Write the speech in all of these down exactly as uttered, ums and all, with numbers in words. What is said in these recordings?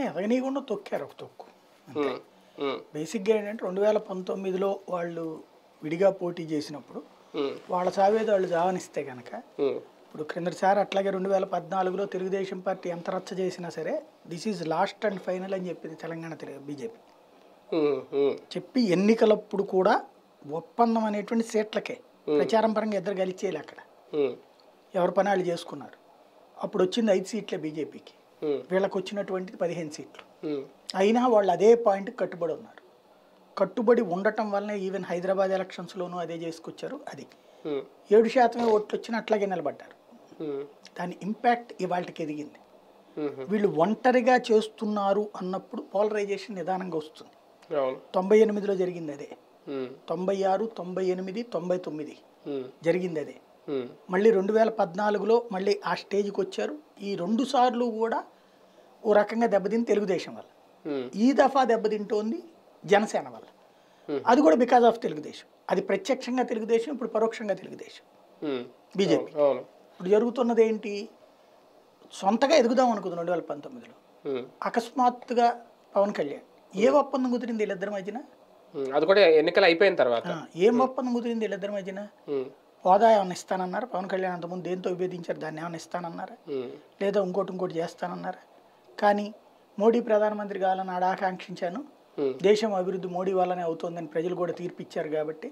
వాళ్ళని ఎదగనీయకుండా తొక్కారు ఒక తొక్కు అంతే. బేసిక్గా ఏంటంటే రెండు వేల పంతొమ్మిదిలో వాళ్ళు విడిగా పోటీ చేసినప్పుడు వాళ్ళ చావేది వాళ్ళు జావనిస్తే కనుక, ఇప్పుడు క్రిందటిసారి అట్లాగే రెండు వేల పద్నాలుగులో తెలుగుదేశం పార్టీ ఎంత రచ్చ చేసినా సరే this is last and final అని చెప్పింది తెలంగాణ తెలుగు బీజేపీ చెప్పి ఎన్నికలప్పుడు కూడా ఒప్పందం అనేటువంటి సీట్లకే ప్రచారం పరంగా ఇద్దరు గెలిచేయాలి అక్కడ, ఎవరి పని వాళ్ళు చేసుకున్నారు. అప్పుడు వచ్చింది ఐదు సీట్లే బీజేపీకి, వీళ్ళకి వచ్చినటువంటిది పదిహేను సీట్లు. అయినా వాళ్ళు అదే పాయింట్కి కట్టుబడి ఉన్నారు. కట్టుబడి ఉండటం వల్లనే ఈవెన్ హైదరాబాద్ ఎలక్షన్స్లోనూ అదే చేసుకొచ్చారు. అది ఏడు శాతమే ఓట్లు వచ్చిన అట్లాగే నిలబడ్డారు. దాని ఇంపాక్ట్ ఇవాళకి ఎదిగింది. వీళ్ళు ఒంటరిగా చేస్తున్నారు అన్నప్పుడు పోలరైజేషన్ నిదానంగా వస్తుంది. తొంభై ఎనిమిదిలో జరిగింది అదే, తొంభై ఆరు తొంభై ఎనిమిది తొంభై తొమ్మిది జరిగింది అదే. మళ్ళీ రెండు వేల పద్నాలుగులో మళ్ళీ ఆ స్టేజ్కి వచ్చారు. ఈ రెండు సార్లు కూడా ఓ రకంగా దెబ్బతింది తెలుగుదేశం వల్ల. ఈ దఫా దెబ్బతింటోంది జనసేన వల్ల, అది కూడా బికాజ్ ఆఫ్ తెలుగుదేశం. అది ప్రత్యక్షంగా తెలుగుదేశం, ఇప్పుడు పరోక్షంగా తెలుగుదేశం బీజేపీ. ఇప్పుడు జరుగుతున్నది ఏంటి, సొంతగా ఎదుగుదాం అనుకుంది రెండు వేల పంతొమ్మిదిలో అకస్మాత్తుగా పవన్ కళ్యాణ్ ఏ ఒప్పందం కుదిరింది వీళ్ళిద్దరి మధ్యన, అది కూడా ఎన్నికలు అయిపోయిన తర్వాత ఏం ఒప్పందం కుదిరింది వీళ్ళిద్దరి మధ్యన, హోదా ఏమైనా ఇస్తానన్నారు పవన్ కళ్యాణ్ అంతకుముందు దేంతో విభేదించారు దాన్ని ఏమైనా ఇస్తానన్నారా, లేదా ఇంకోటి ఇంకోటి చేస్తానన్నారా. కానీ మోడీ ప్రధానమంత్రి కావాలని ఆడ ఆకాంక్షించాను, దేశం అభివృద్ధి మోడీ వల్లనే అవుతుందని ప్రజలు కూడా తీర్పిచ్చారు కాబట్టి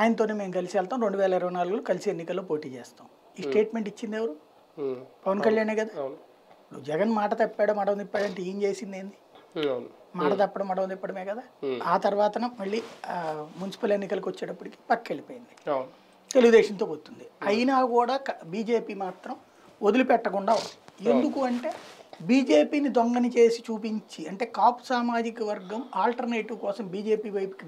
ఆయనతోనే మేము కలిసి వెళ్తాం, రెండు వేల ఇరవై నాలుగులో కలిసి ఎన్నికల్లో పోటీ చేస్తాం. ఈ స్టేట్మెంట్ ఇచ్చింది ఎవరు, పవన్ కళ్యాణే కదా. నువ్వు జగన్ మాట తప్పాడు మడవ తిప్పాడంటే ఏం చేసింది ఏంది, మాట తప్పడం మడవ తిప్పడమే కదా. ఆ తర్వాత మళ్ళీ మున్సిపల్ ఎన్నికలకు వచ్చేటప్పటికి పక్క వెళ్ళిపోయింది, తెలుగుదేశంతో పోతుంది. అయినా కూడా బీజేపీ మాత్రం వదిలిపెట్టకుండా, ఎందుకు అంటే బీజేపీని దొంగని చేసి చూపించి, అంటే కాపు సామాజిక వర్గం ఆల్టర్నేటివ్ కోసం బీజేపీ వైపుకి